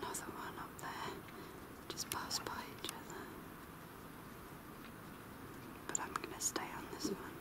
another one up there, just pass by each other, but I'm going to stay on this one.